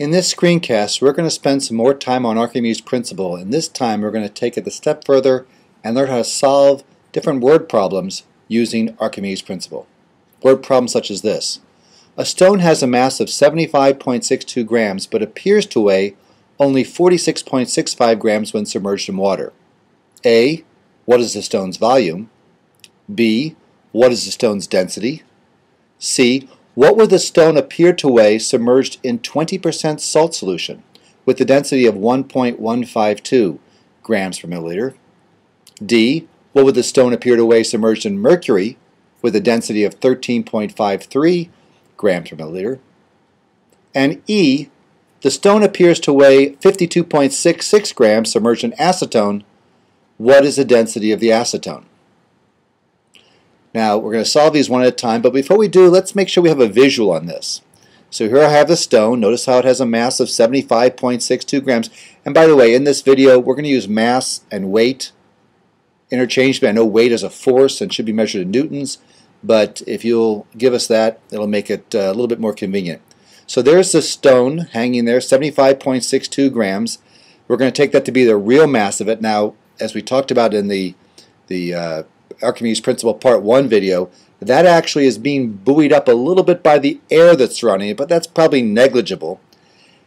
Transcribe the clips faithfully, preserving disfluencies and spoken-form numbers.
In this screencast, we're going to spend some more time on Archimedes' principle, and this time we're going to take it a step further and learn how to solve different word problems using Archimedes' principle. Word problems such as this. A stone has a mass of seventy-five point six two grams but appears to weigh only forty-six point six five grams when submerged in water. A. What is the stone's volume? B. What is the stone's density? C. What would the stone appear to weigh submerged in twenty percent salt solution with the density of one point one five two grams per milliliter? D. What would the stone appear to weigh submerged in mercury with a density of thirteen point five three grams per milliliter? And E. The stone appears to weigh fifty-two point six six grams submerged in acetone. What is the density of the acetone? Now, we're going to solve these one at a time, but before we do, let's make sure we have a visual on this. So here I have the stone. Notice how it has a mass of seventy-five point six two grams. And by the way, in this video, we're going to use mass and weight interchangeably. I know weight is a force and should be measured in newtons, but if you'll give us that, it'll make it uh, a little bit more convenient. So there's the stone hanging there, seventy-five point six two grams. We're going to take that to be the real mass of it. Now, as we talked about in the, the uh, Archimedes' principle part one video, that actually is being buoyed up a little bit by the air that's surrounding it, but that's probably negligible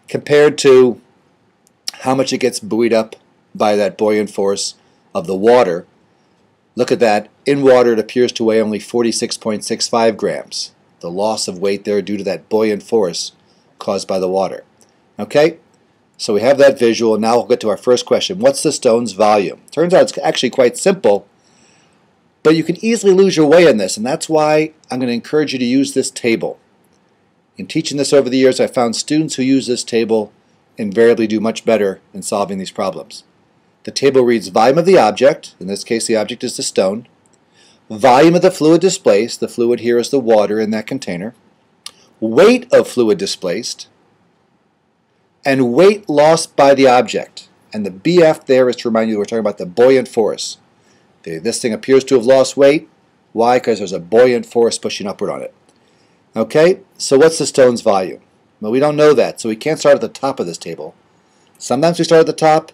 compared to how much it gets buoyed up by that buoyant force of the water. Look at that. In water, it appears to weigh only forty-six point six five grams. The loss of weight there due to that buoyant force caused by the water. Okay, so we have that visual. Now we'll get to our first question. What's the stone's volume? Turns out it's actually quite simple, but you can easily lose your way in this, and that's why I'm going to encourage you to use this table. In teaching this over the years, I found students who use this table invariably do much better in solving these problems. The table reads volume of the object, in this case the object is the stone, volume of the fluid displaced, the fluid here is the water in that container, weight of fluid displaced, and weight lost by the object. And the B F there is to remind you we're talking about the buoyant force. This thing appears to have lost weight. Why? Because there's a buoyant force pushing upward on it. Okay, so what's the stone's volume? Well, we don't know that, so we can't start at the top of this table. Sometimes we start at the top,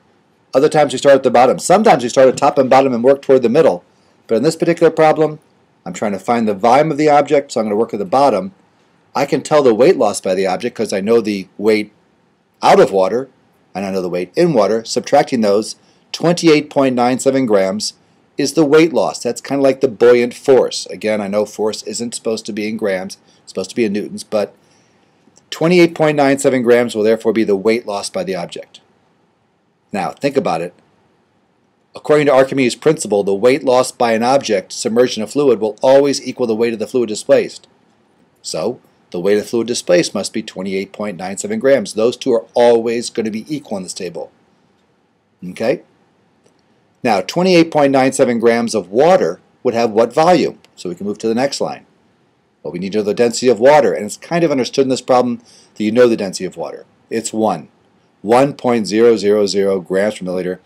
other times we start at the bottom. Sometimes we start at top and bottom and work toward the middle. But in this particular problem, I'm trying to find the volume of the object, so I'm going to work at the bottom. I can tell the weight lost by the object because I know the weight out of water, and I know the weight in water. Subtracting those, twenty-eight point nine seven grams is the weight loss. That's kind of like the buoyant force. Again, I know force isn't supposed to be in grams, it's supposed to be in newtons, but twenty-eight point nine seven grams will therefore be the weight loss by the object. Now, think about it. According to Archimedes' principle, the weight lost by an object submerged in a fluid will always equal the weight of the fluid displaced. So, the weight of the fluid displaced must be twenty-eight point nine seven grams. Those two are always going to be equal in this table. Okay? Now, twenty-eight point nine seven grams of water would have what volume? So we can move to the next line. Well, we need to know the density of water, and it's kind of understood in this problem that you know the density of water. It's one. one point zero zero zero grams per milliliter.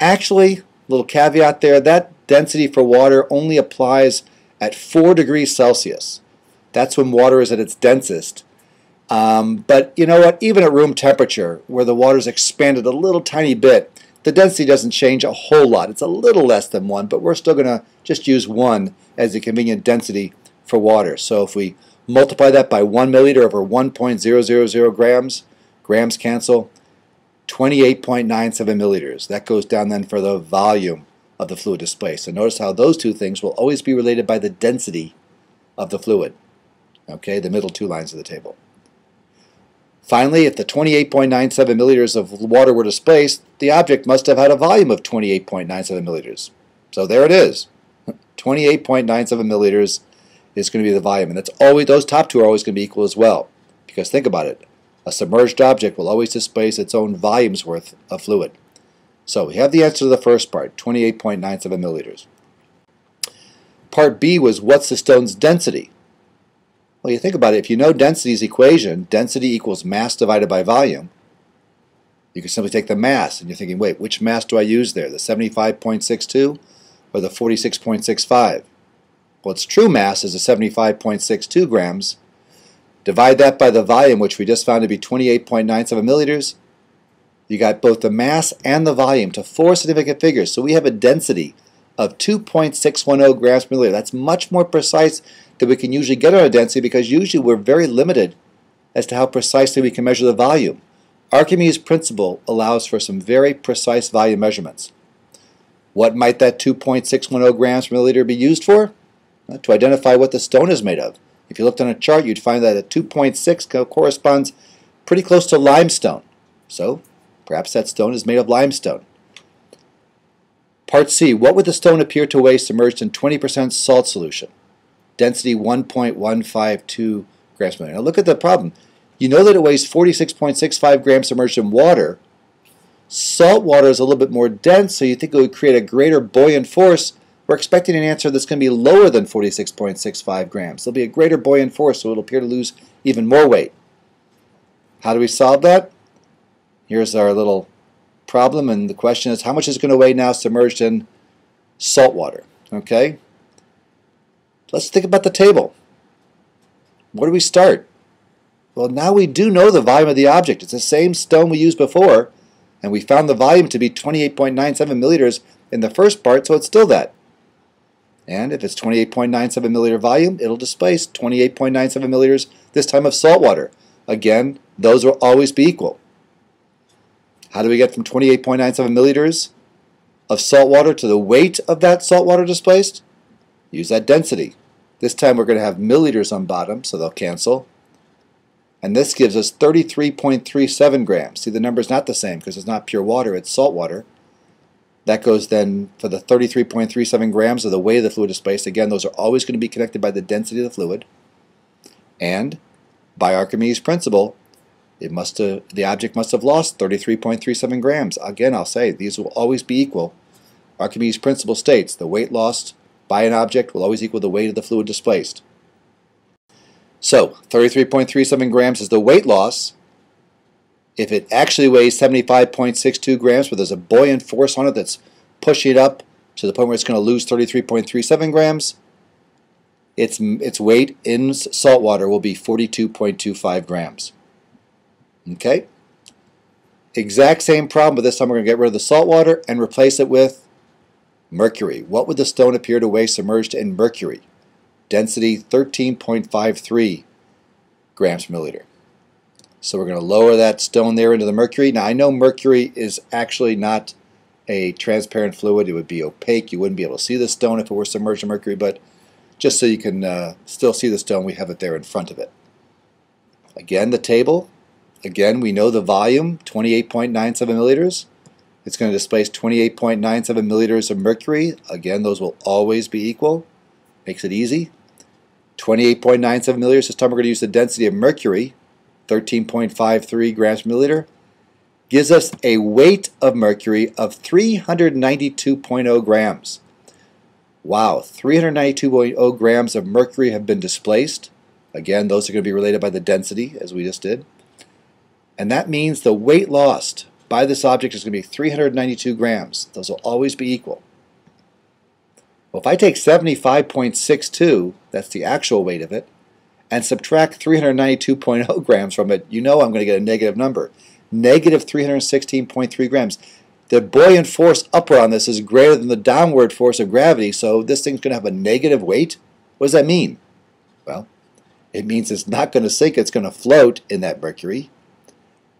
Actually, little caveat there, that density for water only applies at four degrees Celsius. That's when water is at its densest. Um, but you know what? Even at room temperature, where the water's expanded a little tiny bit, the density doesn't change a whole lot. It's a little less than one, but we're still going to just use one as a convenient density for water. So if we multiply that by one milliliter over one point zero zero zero grams, grams cancel, twenty-eight point nine seven milliliters. That goes down then for the volume of the fluid displaced. So notice how those two things will always be related by the density of the fluid. Okay, the middle two lines of the table. Finally, if the twenty-eight point nine seven milliliters of water were displaced, the object must have had a volume of twenty-eight point nine seven milliliters. So there it is. twenty-eight point nine seven milliliters is going to be the volume. And that's always, those top two are always going to be equal as well. Because think about it. A submerged object will always displace its own volume's worth of fluid. So we have the answer to the first part, twenty-eight point nine seven milliliters. Part B was, what's the stone's density? Well, you think about it, if you know density's equation, density equals mass divided by volume, you can simply take the mass, and you're thinking, wait, which mass do I use there, the seventy-five point six two or the forty-six point six five? Well, its true mass is the seventy-five point six two grams, Divide that by the volume, which we just found to be twenty-eight point nine seven milliliters. You got both the mass and the volume to four significant figures. So we have a density of two point six one zero grams per milliliter. That's much more precise than we can usually get on a density, because usually we're very limited as to how precisely we can measure the volume. Archimedes' principle allows for some very precise volume measurements. What might that two point six one zero grams per milliliter be used for? To identify what the stone is made of. If you looked on a chart, you'd find that a two point six corresponds pretty close to limestone. So perhaps that stone is made of limestone. Part C, what would the stone appear to weigh submerged in twenty percent salt solution? Density one point one five two grams per milliliter. Now look at the problem. You know that it weighs forty-six point six five grams submerged in water. Salt water is a little bit more dense, so you think it would create a greater buoyant force. We're expecting an answer that's going to be lower than forty-six point six five grams. There'll be a greater buoyant force, so it'll appear to lose even more weight. How do we solve that? Here's our little problem, and the question is, how much is it going to weigh now submerged in salt water? Okay? Let's think about the table. Where do we start? Well, now we do know the volume of the object. It's the same stone we used before, and we found the volume to be twenty-eight point nine seven milliliters in the first part, so it's still that. And if it's twenty-eight point nine seven milliliter volume, it'll displace twenty-eight point nine seven milliliters, this time of salt water. Again, those will always be equal. How do we get from twenty-eight point nine seven milliliters of salt water to the weight of that salt water displaced? Use that density. This time we're going to have milliliters on bottom, so they'll cancel. And this gives us thirty-three point three seven grams. See, the number's not the same because it's not pure water, it's salt water. That goes then for the thirty-three point three seven grams of the weight of the fluid displaced. Again, those are always going to be connected by the density of the fluid. And by Archimedes' principle, it must have, the object must have lost thirty-three point three seven grams. Again, I'll say these will always be equal. Archimedes' principle states the weight lost by an object will always equal the weight of the fluid displaced. So thirty-three point three seven grams is the weight loss. If it actually weighs seventy-five point six two grams, but there's a buoyant force on it that's pushing it up to the point where it's going to lose thirty-three point three seven grams, its, its weight in salt water will be forty-two point two five grams. Okay? Exact same problem, but this time we're going to get rid of the salt water and replace it with mercury. What would the stone appear to weigh submerged in mercury? Density thirteen point five three grams per milliliter. So we're going to lower that stone there into the mercury. Now, I know mercury is actually not a transparent fluid. It would be opaque. You wouldn't be able to see the stone if it were submerged in mercury, but just so you can uh, still see the stone, we have it there in front of it. Again, the table. Again, we know the volume, twenty-eight point nine seven milliliters. It's going to displace twenty-eight point nine seven milliliters of mercury. Again, those will always be equal. Makes it easy. twenty-eight point nine seven milliliters. This time we're going to use the density of mercury. thirteen point five three grams per milliliter, gives us a weight of mercury of three hundred ninety-two point zero grams. Wow, three hundred ninety-two point zero grams of mercury have been displaced. Again, those are going to be related by the density, as we just did. And that means the weight lost by this object is going to be three hundred ninety-two grams. Those will always be equal. Well, if I take seventy-five point six two, that's the actual weight of it, and subtract three hundred ninety-two point zero grams from it, you know I'm going to get a negative number. Negative three hundred sixteen point three grams. The buoyant force upward on this is greater than the downward force of gravity, so this thing's going to have a negative weight? What does that mean? Well, it means it's not going to sink, it's going to float in that mercury.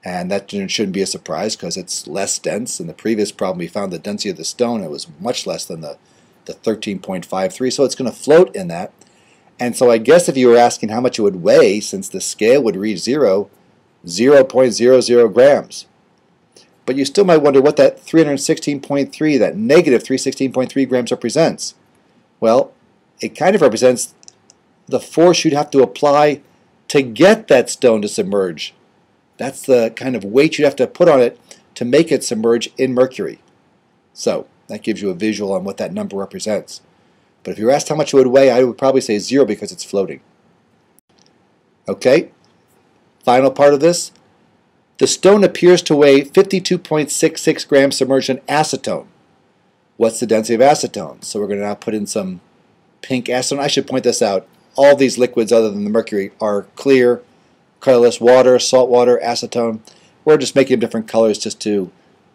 And that shouldn't be a surprise because it's less dense. In the previous problem, we found the density of the stone. It was much less than the, the thirteen point five three, so it's going to float in that. And so I guess if you were asking how much it would weigh, since the scale would reach zero, zero point zero zero grams. But you still might wonder what that three hundred sixteen point three, that negative three hundred sixteen point three grams represents. Well, it kind of represents the force you'd have to apply to get that stone to submerge. That's the kind of weight you'd have to put on it to make it submerge in mercury. So that gives you a visual on what that number represents. But if you were asked how much it would weigh, I would probably say zero because it's floating. Okay, final part of this. The stone appears to weigh fifty-two point six six grams submerged in acetone. What's the density of acetone? So we're going to now put in some pink acetone. I should point this out. All these liquids other than the mercury are clear colorless water, salt water, acetone. We're just making different colors just to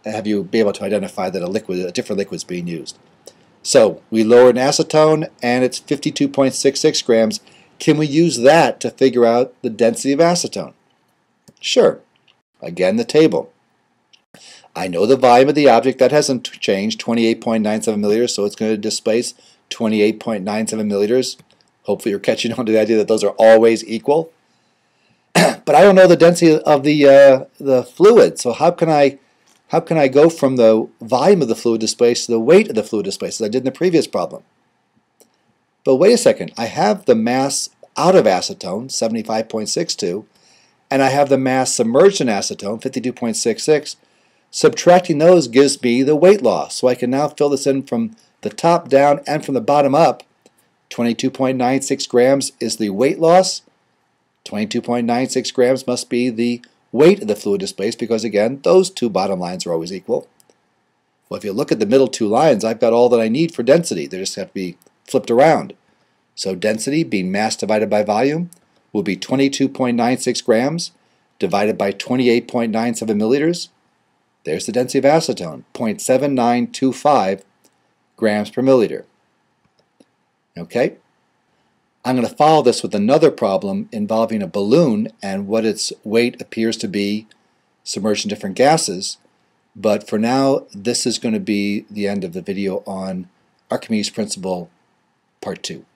have you be able to identify that a liquid, a different liquid is being used. So we lowered an acetone and it's fifty-two point six six grams. Can we use that to figure out the density of acetone? Sure. Again, the table. I know the volume of the object. That hasn't changed, twenty-eight point nine seven milliliters, so it's going to displace twenty-eight point nine seven milliliters. Hopefully you're catching on to the idea that those are always equal. But I don't know the density of the, uh, the fluid, so how can I How can I go from the volume of the fluid displaced to the weight of the fluid displaced, as I did in the previous problem? But wait a second, I have the mass out of acetone, seventy-five point six two, and I have the mass submerged in acetone, fifty-two point six six. Subtracting those gives me the weight loss, so I can now fill this in from the top down and from the bottom up. twenty-two point nine six grams is the weight loss. twenty-two point nine six grams must be the weight of the fluid displaced, because again those two bottom lines are always equal. Well, if you look at the middle two lines, I've got all that I need for density. They just have to be flipped around. So density being mass divided by volume will be twenty-two point nine six grams divided by twenty-eight point nine seven milliliters. There's the density of acetone, zero point seven nine two five grams per milliliter. Okay? I'm going to follow this with another problem involving a balloon and what its weight appears to be submerged in different gases. But for now, this is going to be the end of the video on Archimedes' principle, part two.